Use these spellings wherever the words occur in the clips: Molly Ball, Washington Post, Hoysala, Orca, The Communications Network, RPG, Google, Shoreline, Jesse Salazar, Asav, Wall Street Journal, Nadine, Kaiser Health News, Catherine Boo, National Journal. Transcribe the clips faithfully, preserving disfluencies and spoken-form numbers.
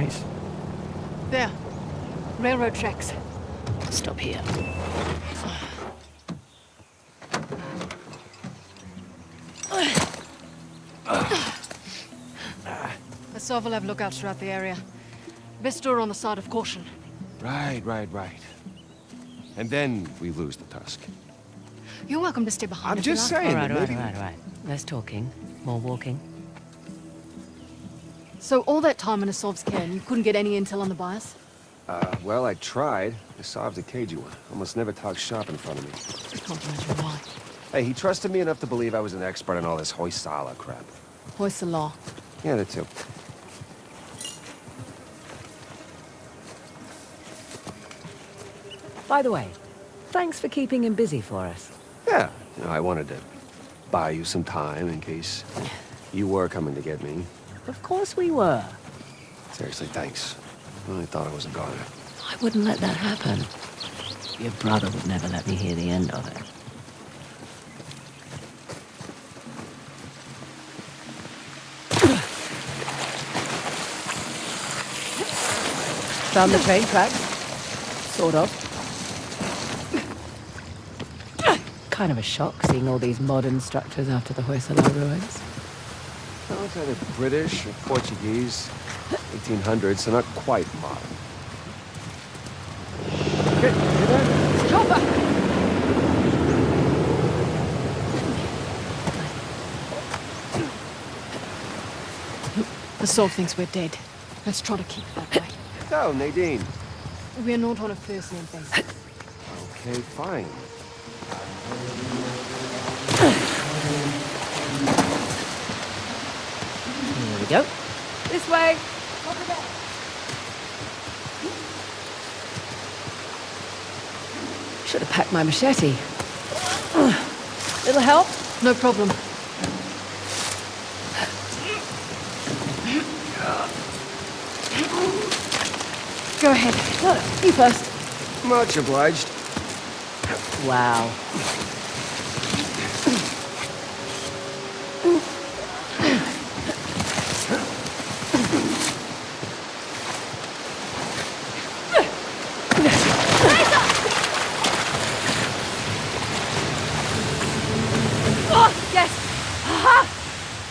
Nice. There. Railroad tracks. Stop here. Asav will have lookouts throughout the area. Best are on the side of caution. Right, right, right. And then we lose the tusk. You're welcome to stay behind. I'm just saying. All right, all right, all right, all right. Less talking, more walking. So all that time in Asav's care, you couldn't get any intel on the bias? Uh, well, I tried. Asav's a cagey one. Almost never talks shop in front of me. I can't imagine why. Hey, he trusted me enough to believe I was an expert in all this Hoysala crap. Hoysala? Yeah, the two. By the way, thanks for keeping him busy for us. Yeah, you know, I wanted to buy you some time in case you were coming to get me. Of course we were. Seriously, thanks. I really thought I wasn't going to. I wouldn't let that happen. Your brother would never let me hear the end of it. Found the train tracks? Sort of. Kind of a shock seeing all these modern structures after the Hoysala ruins. Well, it's either British or Portuguese, eighteen hundreds, so not quite modern. Hey, hey there. Chopper! Asav thinks we're dead. Let's try to keep that way. So, Nadine. We're not on a first name basis. Okay, fine. Go. This way. Over there. Should have packed my machete. Little help? No problem. Go ahead. No, you first. Much obliged. Wow.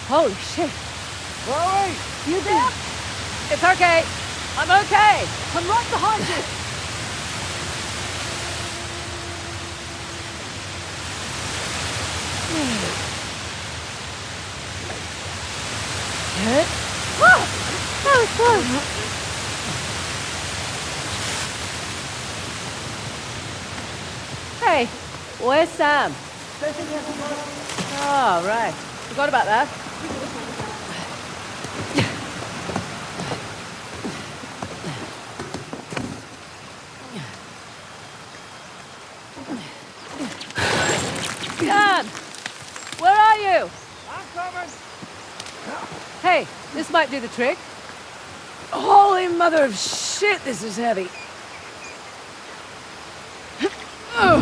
Holy shit. Chloe! You there? It's okay. I'm okay. I'm right behind you. Hurt? Whoa! That was close. Hey, where's Sam? Oh, right. Forgot about that. Dan! Where are you? I'm coming. Hey, this might do the trick. Holy mother of shit, this is heavy. Oh,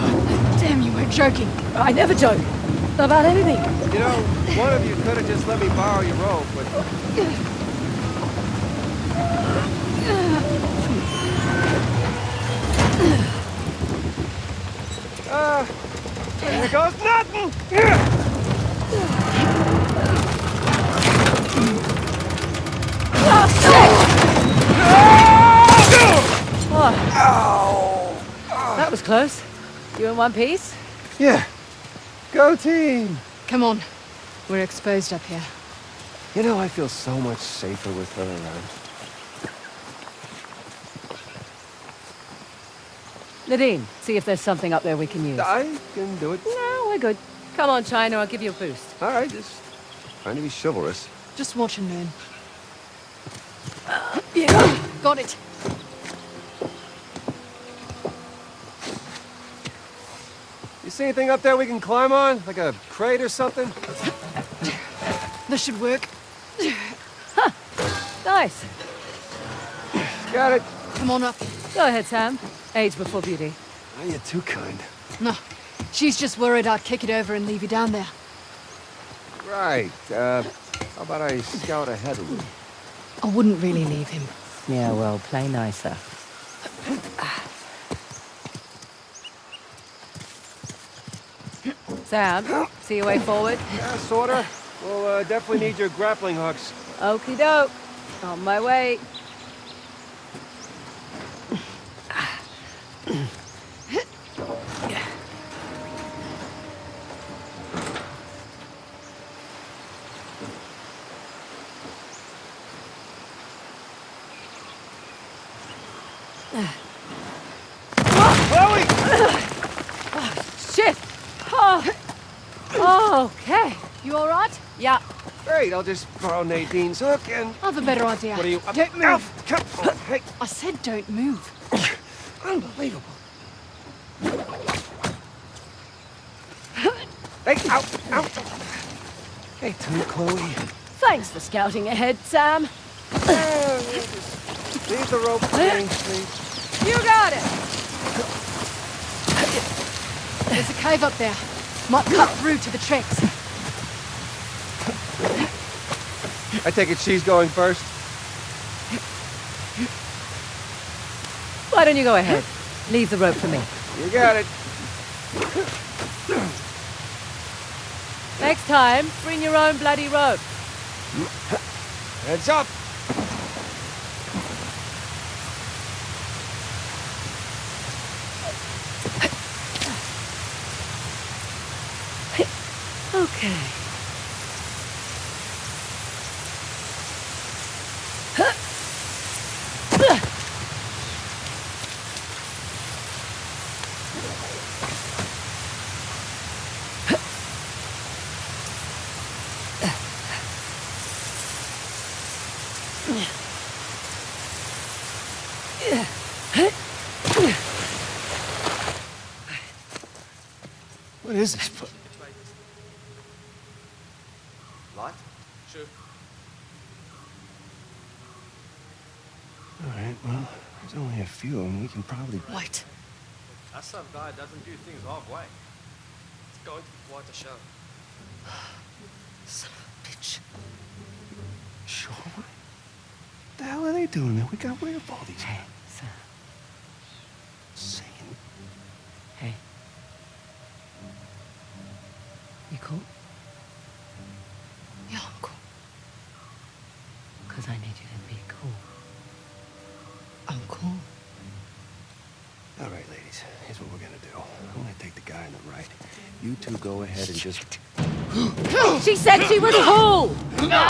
damn, you weren't joking. I never joke. Not about anything. You know, one of you could have just let me borrow your rope, but... Uh, here goes nothing! Oh, shit! Oh. Ow. That was close. You in one piece? Yeah. Go team! Come on. We're exposed up here. You know, I feel so much safer with her around. Nadine, see if there's something up there we can use. I can do it. No, we're good. Come on, China, I'll give you a boost. All right, just trying to be chivalrous. Just watch and learn. Uh, yeah, got it. You see anything up there we can climb on? Like a crate or something? This should work. Huh. Nice. Got it. Come on up. Go ahead, Sam. Age before beauty. Oh, you're too kind. No. She's just worried I'd kick it over and leave you down there. Right. Uh, how about I scout ahead a little? I wouldn't really leave him. Yeah, well, play nicer. Sam, see your way forward? Yeah, sorta. We'll uh, definitely need your grappling hooks. Okie doke. On my way. Yeah. Great, I'll just borrow Nadine's hook and... I have a better idea. What are you... Don't move! Ow, come on. Hey. I said don't move. Unbelievable. Hey, ow, ow. Hey, too, Chloe. Thanks for scouting ahead, Sam. Uh, just leave the rope thing, please. You got it! There's a cave up there. Might cut through to the tracks. I take it she's going first. Why don't you go ahead? Leave the rope for me. You got it. Next time, bring your own bloody rope. Heads up. Okay. What is this place? What? Sure. All right, well, there's only a few of them. We can probably... Wait. Asav guy doesn't do things halfway. It's going to be quite a show. Son of a bitch. Sure. What the hell are they doing there? We got way up all these... Hey, Sam. Sam. Hey. You cool? Yeah, I'm cool. Because I need you to be cool. I'm cool. All right, ladies. Here's what we're gonna do. I'm gonna take the guy on the right. You two go ahead and just... She said she was cool! No!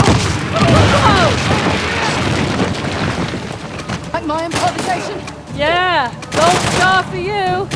Oh! Like my improvisation? Yeah! Gold star for you!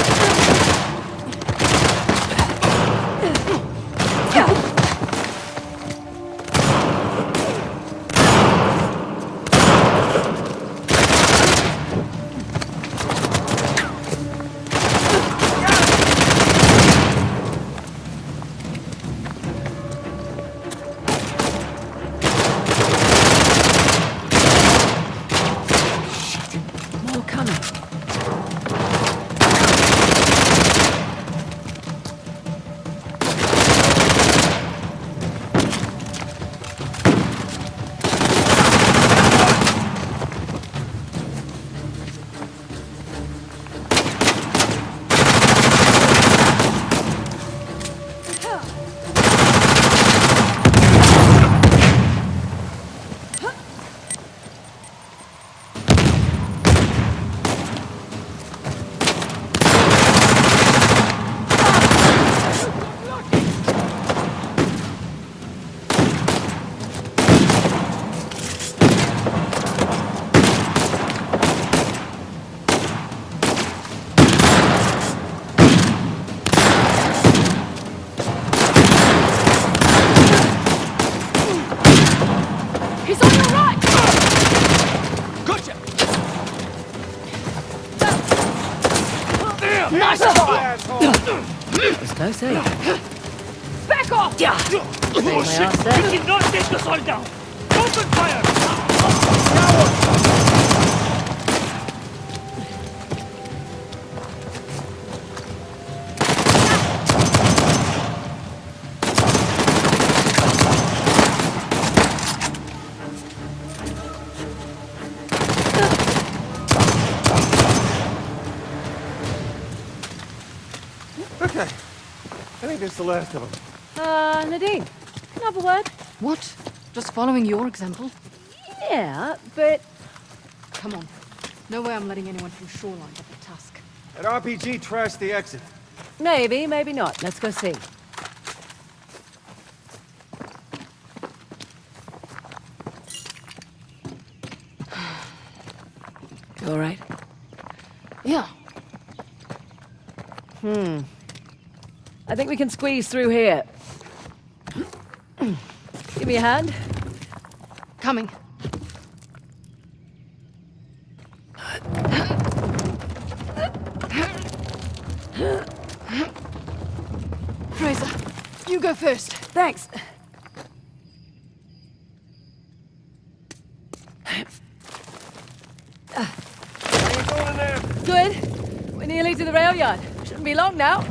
No save. Back off! Yeah. Oh shit! We did not take the soil down! Open fire! Now! Okay. I think that's the last of them. Uh, Nadine, can I have a word? What? Just following your example? Yeah, but... Come on. No way I'm letting anyone from Shoreline get the tusk. That R P G trashed the exit. Maybe, maybe not. Let's go see. You all right? Yeah. Hmm. I think we can squeeze through here. Give me a hand. Coming. Fraser, you go first. Thanks. Good. We're nearly to the rail yard. Shouldn't be long now.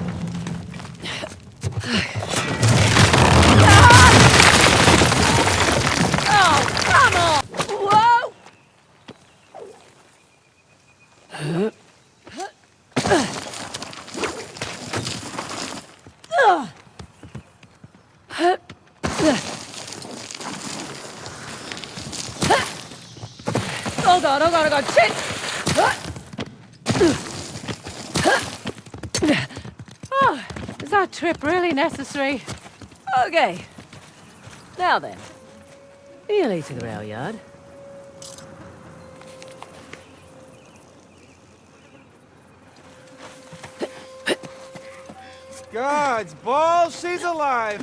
Oh, come on! Whoa! Huh? Hold on, hold on, hold on. Shit! Oh, is that trip really necessary? Okay. Now then. Nearly to the rail yard. God's balls, she's alive!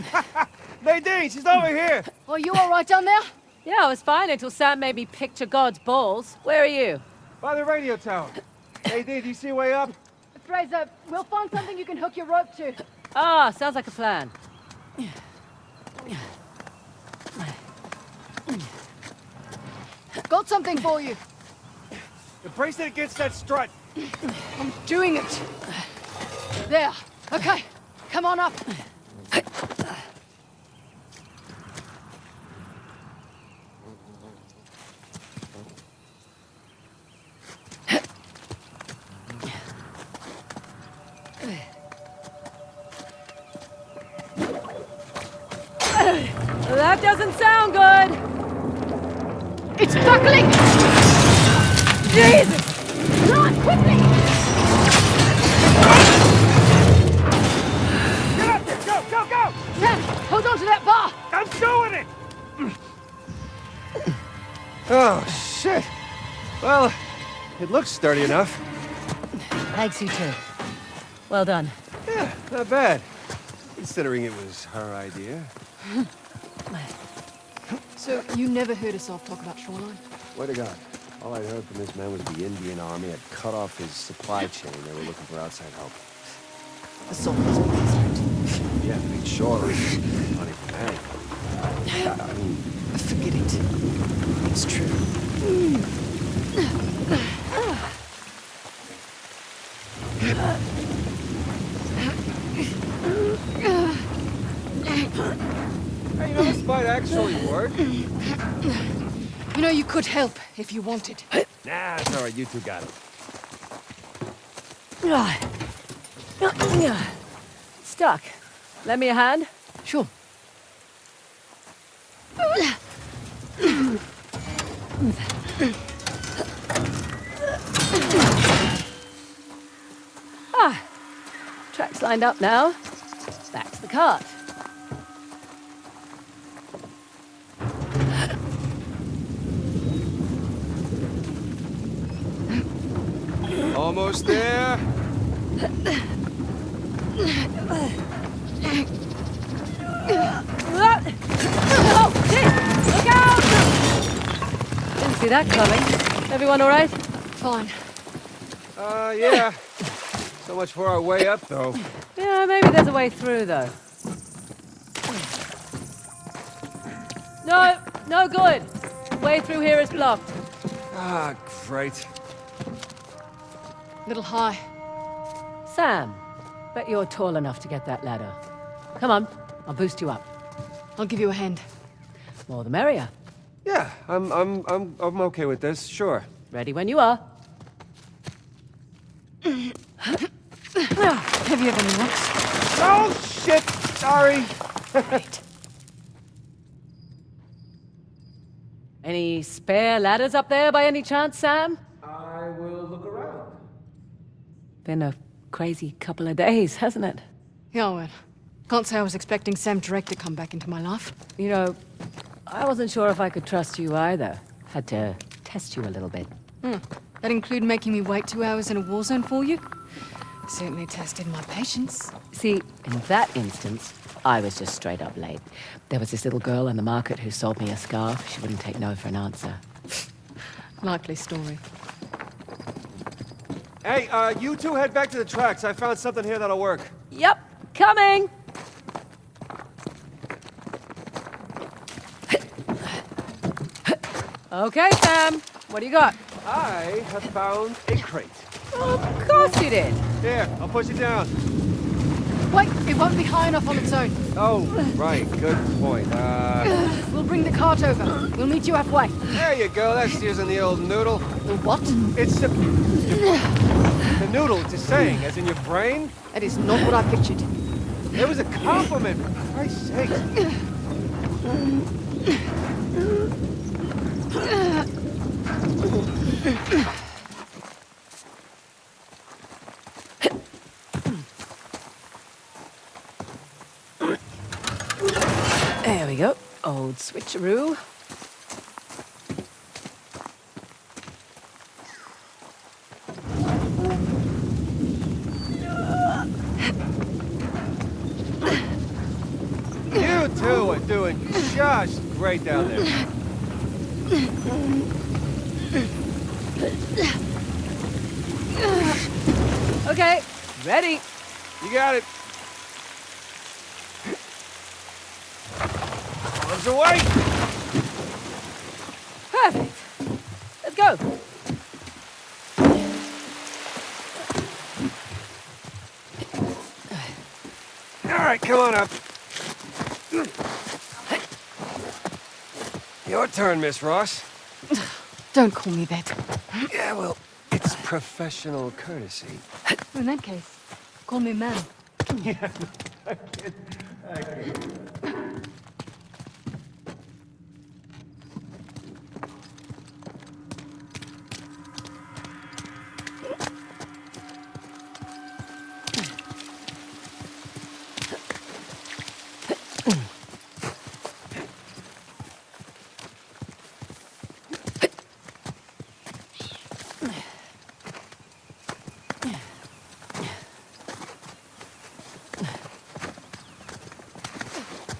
Nadine, she's over here! Are you all right down there? Yeah, I was fine until Sam made me picture God's balls. Where are you? By the radio tower. Nadine, do you see a way up? Fraser, we'll find something you can hook your rope to. Ah, sounds like a plan. Got something for you. Brace it against that strut. I'm doing it. There. Okay. Come on up. That doesn't sound good! It's buckling! Jesus! Run, quickly! Get up there! Go, go, go! Sam, hold on to that bar! I'm doing it! Oh, shit! Well, it looks sturdy enough. Thanks, you too. Well done. Yeah, not bad. Considering it was her idea. So, you never heard us off talk about Shoreline? Way to God. All I heard from this man was the Indian army had cut off his supply chain. They were looking for outside help. The soldiers were outside. Yeah, I mean, Shoreline. Funny for that. I mean... Forget it. It's true. Hey, you know, this might actually work. You know, you could help if you wanted. Nah, it's all right. You two got it. Stuck. Lend me a hand? Sure. Ah, track's lined up now. Back to the cart. Almost there. Oh, shit! Look out! Didn't see that coming. Everyone all right? Fine. Uh, yeah. So much for our way up, though. Yeah, maybe there's a way through, though. No, no good. Way through here is blocked. Ah, great. Little high. Sam, bet you're tall enough to get that ladder. Come on, I'll boost you up. I'll give you a hand. More the merrier. Yeah, I'm, I'm, I'm, I'm okay with this. Sure. Ready when you are. if you have any looks. Oh, shit! Sorry. Right. Any spare ladders up there by any chance, Sam? I will look around. Been a crazy couple of days, hasn't it? Yeah, well, can't say I was expecting Sam Direct to come back into my life. You know, I wasn't sure if I could trust you either. Had to test you a little bit. Hmm. That include making me wait two hours in a war zone for you? Certainly tested my patience. See, in that instance, I was just straight up late. There was this little girl in the market who sold me a scarf. She wouldn't take no for an answer. Likely story. Hey, uh, you two head back to the tracks. I found something here that'll work. Yep, coming! Okay, Sam, what do you got? I have found a crate. Of course you did. Here, I'll push it down. Wait, it won't be high enough on its own. Oh, right. Good point. Uh... We'll bring the cart over. We'll meet you halfway. There you go. That's using the old noodle. The what? It's the... The noodle, it's a saying, as in your brain. That is not what I pictured. It was a compliment, for Christ's sake. There we go. Old switcheroo. You two are doing just great down there. Okay, ready. You got it. Arms away. Perfect. Let's go. All right, come on up. Your turn, Miss Ross. Don't call me that. Yeah, well, it's professional courtesy. In that case, call me ma'am. Yeah, I can't. I can't.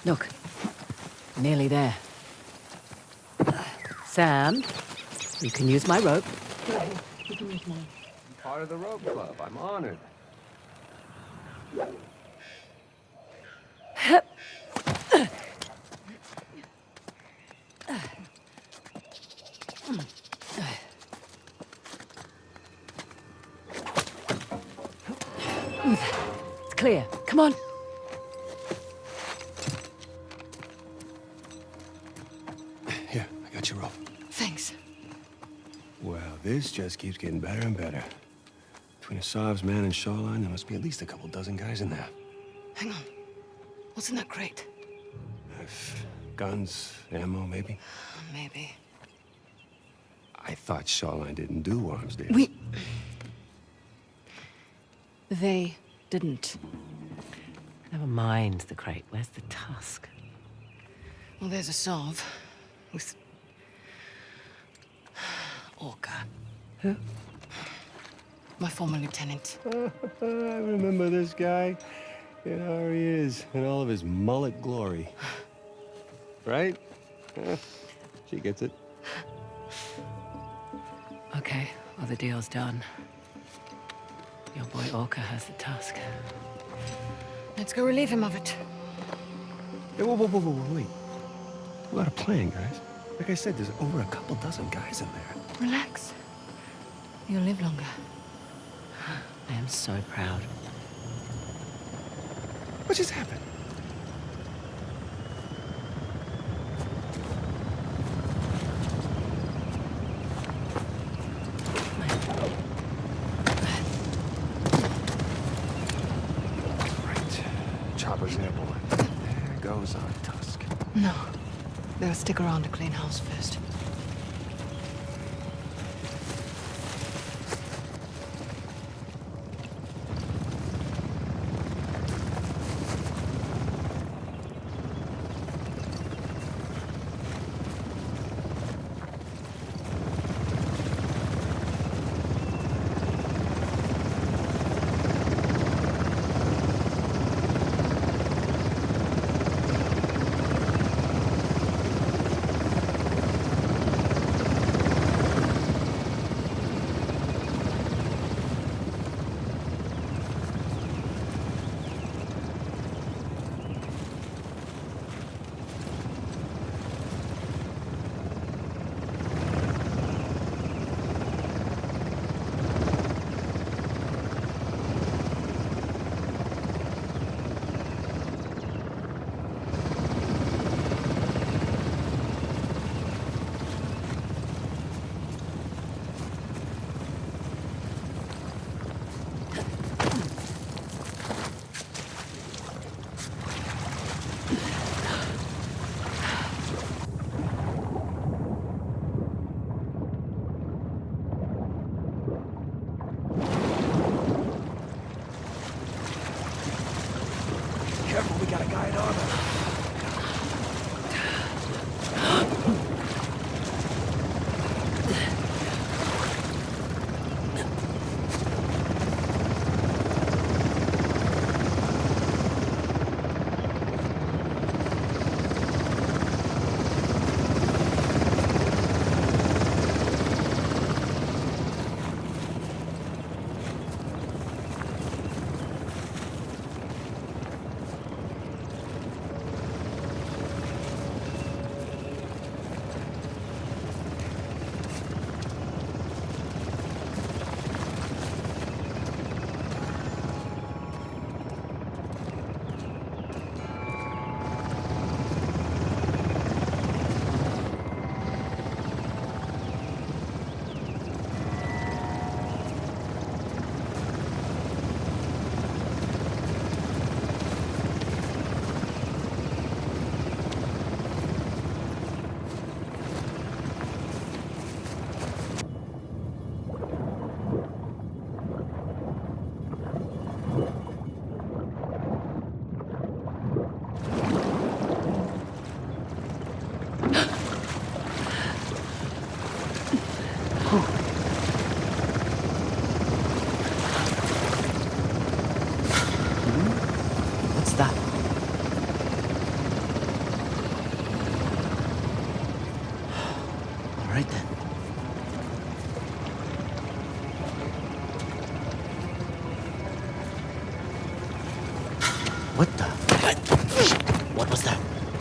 Look, nearly there. Sam, you can use my rope. Yeah, you can use mine. I'm part of the rope club. I'm honored. It's clear. Come on. Thanks. Well, this just keeps getting better and better. Between Asav's man and Shoreline, there must be at least a couple dozen guys in there. Hang on. What's in that crate? If guns, ammo, maybe? Maybe. I thought Shoreline didn't do arms deals. We... They didn't. Never mind the crate. Where's the tusk? Well, there's Asav. With... Orca. Who? My former lieutenant. I remember this guy. You know, here he is, in all of his mullet glory. Right? She gets it. Okay, well, the deal's done. Your boy Orca has the task. Let's go relieve him of it. Hey, whoa, whoa, whoa, whoa, wait. We're out of plan, guys. Like I said, there's over a couple dozen guys in there. Relax. You'll live longer. I am so proud. What just happened? Grasshopper's nibble. There goes our tusk. No. They'll stick around to clean house first.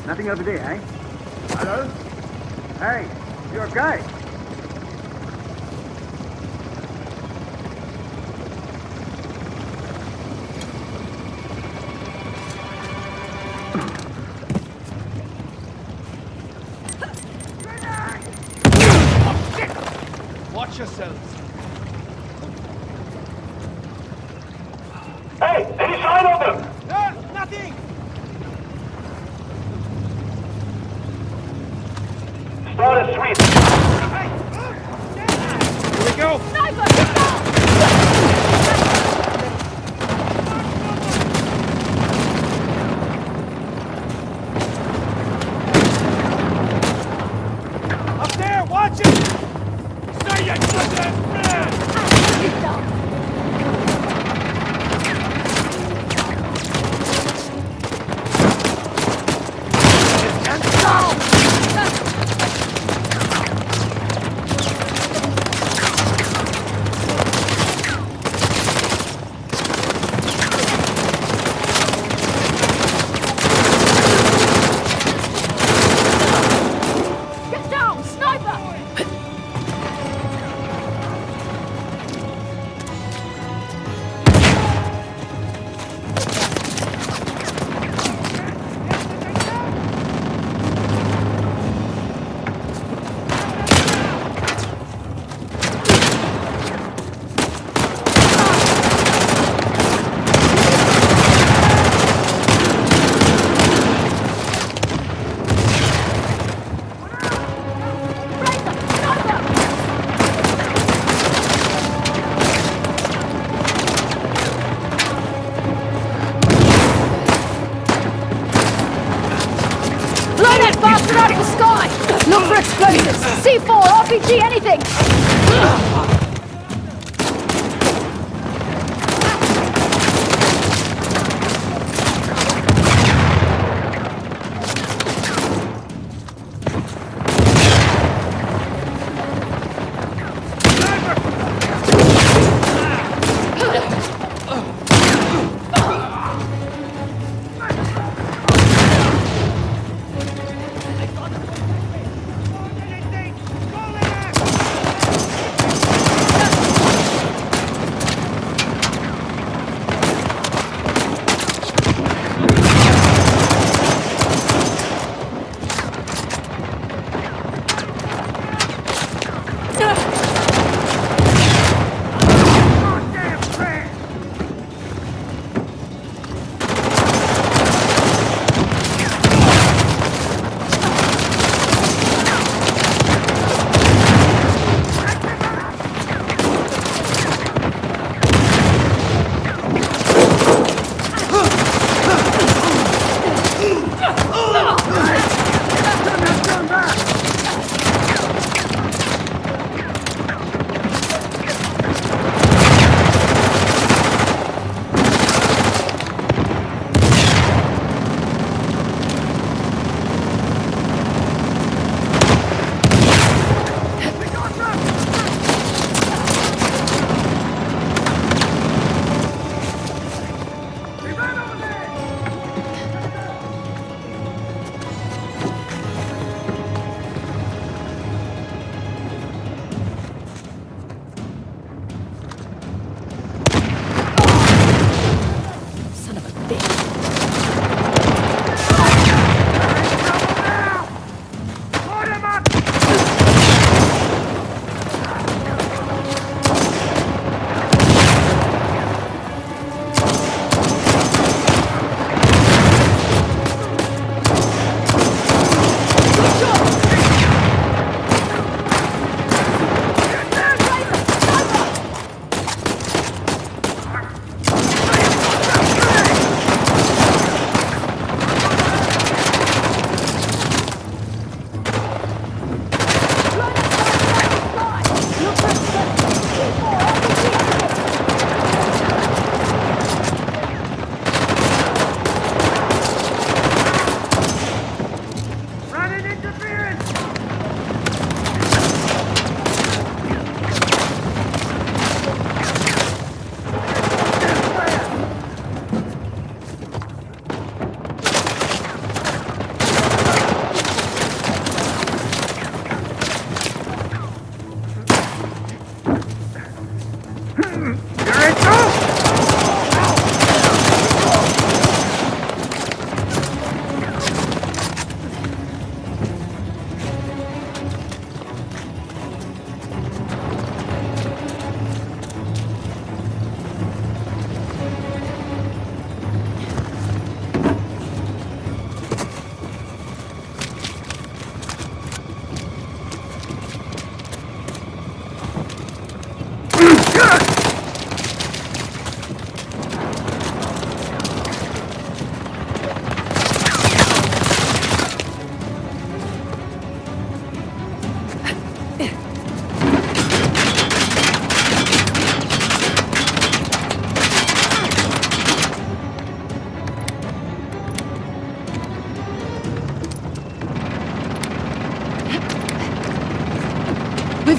Nothing over there, eh? Hello? Hey, you're okay? Watch yourselves. Hey, any sign of them? There's nothing! Start a sweep. Hey, here we go. Sniper, go! Up there, watch it! Stay, you that bastard out of the sky! Look for explosives! C four, R P G, anything!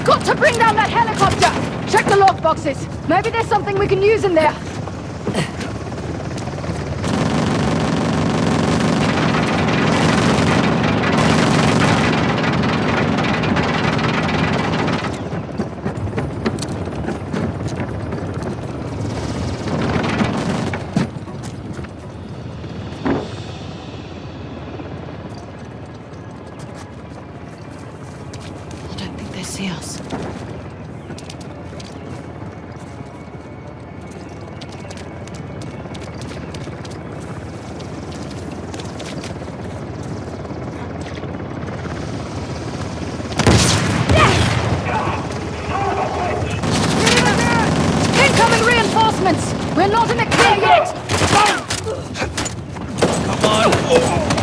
Got to bring down that helicopter! Check the log boxes. Maybe there's something we can use in there. Come on! Oh.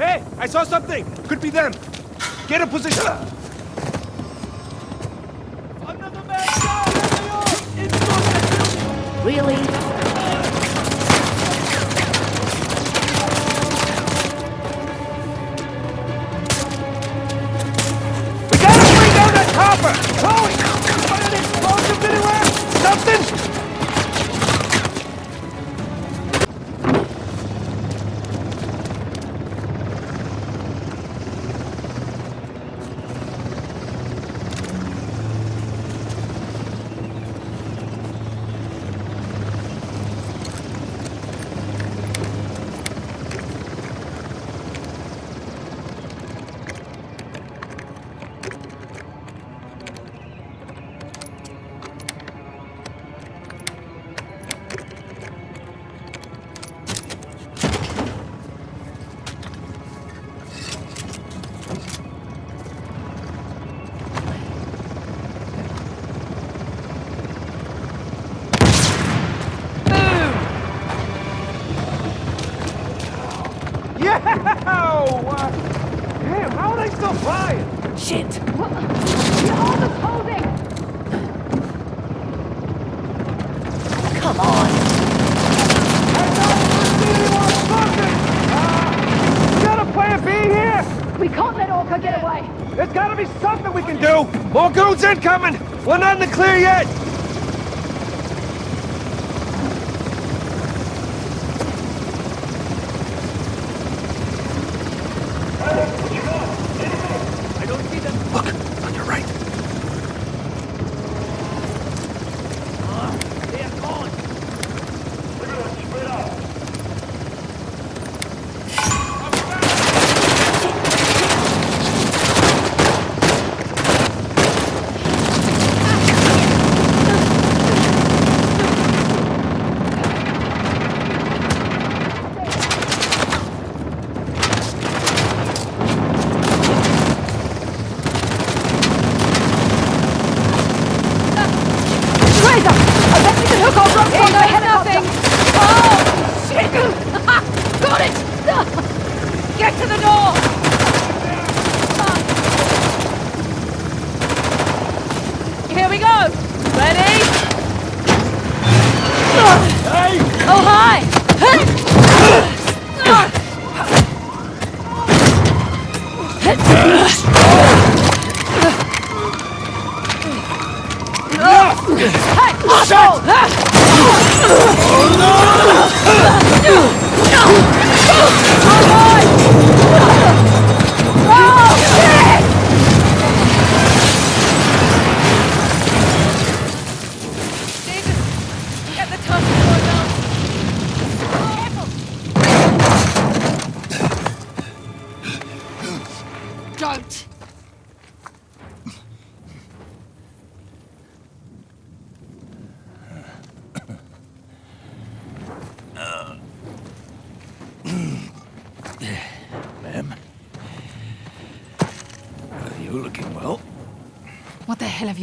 Hey, I saw something. Could be them. Get a position. Another man down. Really? Coming! We're not in the clear yet! I don't see them. Look, on your right. Uh, they are gone. We're gonna split up.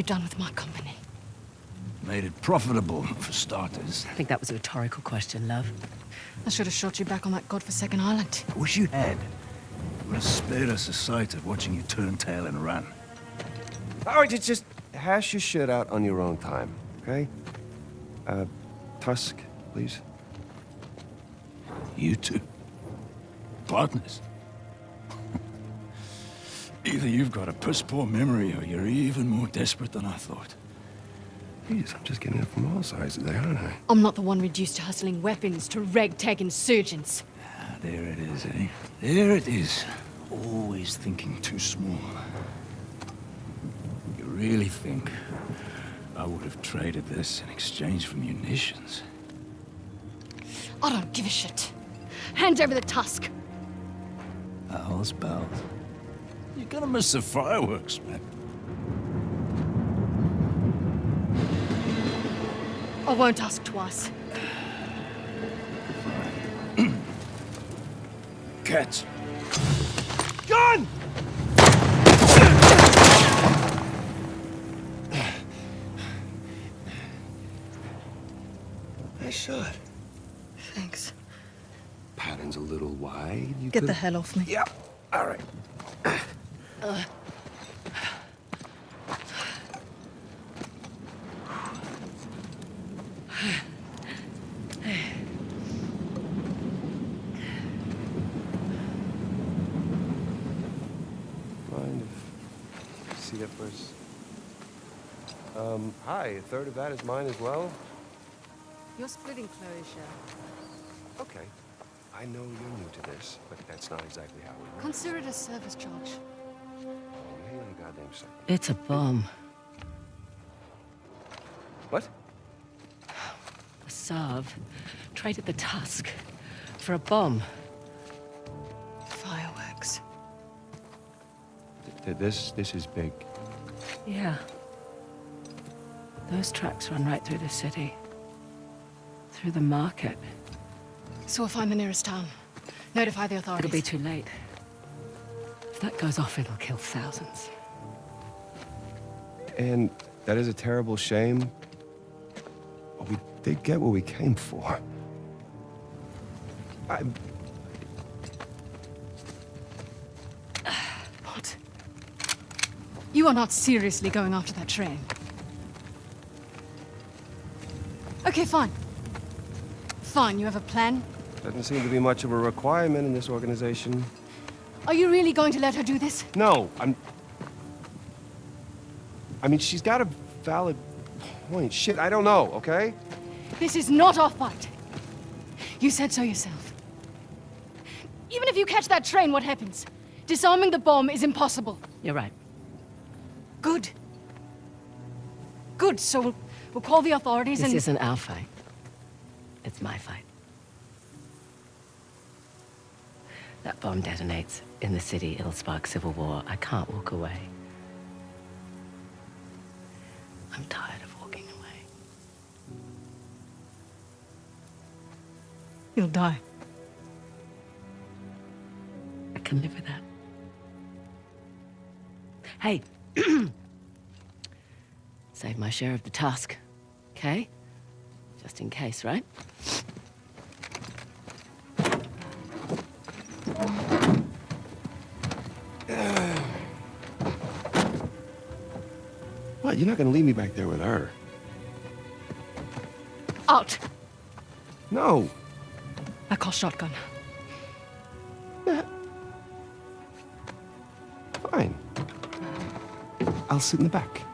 Done with my company? Made it profitable, for starters. I think that was a rhetorical question, love. I should have shot you back on that godforsaken island. I wish you had. It would have spared us the sight of watching you turn tail and run. All right, just hash your shit out on your own time, okay? Uh, Tusk, please. You two. Partners. Either you've got a piss-poor memory, or you're even more desperate than I thought. Jeez, I'm just getting it from all sides today, aren't I? I'm not the one reduced to hustling weapons to ragtag insurgents. Ah, there it is, eh? There it is. Always thinking too small. You really think I would have traded this in exchange for munitions? I don't give a shit. Hand over the Tusk. Owl's bells. You're gonna miss the fireworks, man. I won't ask twice. Cats. Gun! Nice shot. Thanks. Pal. pattern's a little wide. You Get could... the hell off me. Yeah. All right. Uh. Um, hi, a third of that is mine as well. You're splitting closure. Okay. I know you're new to this, but that's not exactly how we work. Consider it a service charge. Hang on a goddamn second. It's a bum. What? Asav traded the tusk for a bomb. Fireworks. Th this, this is big. Yeah. Those tracks run right through the city. Through the market. So we'll find the nearest town. Notify the authorities. It'll be too late. If that goes off, it'll kill thousands. And that is a terrible shame. But we did get what we came for. I... What? You are not seriously going after that train. Okay, fine. Fine, you have a plan? Doesn't seem to be much of a requirement in this organization. Are you really going to let her do this? No, I'm... I mean, she's got a valid point. Shit, I don't know, okay? This is not our fight. You said so yourself. Even if you catch that train, what happens? Disarming the bomb is impossible. You're right. Good. Good, so we'll... We'll call the authorities and... This isn't our fight. It's my fight. That bomb detonates in the city. It'll spark civil war. I can't walk away. I'm tired of walking away. You'll die. I can live with that. Hey. Save my share of the task. Okay? Just in case, right? What? You're not gonna leave me back there with her. Out! No! I call shotgun. Nah. Fine. I'll sit in the back.